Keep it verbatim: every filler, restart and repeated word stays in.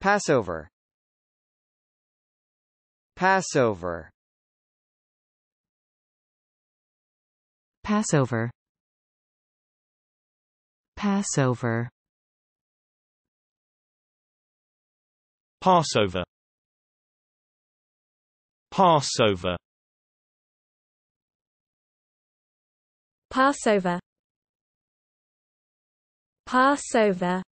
Passover. Passover. Passover. Passover. Passover. Passover. Passover. Passover.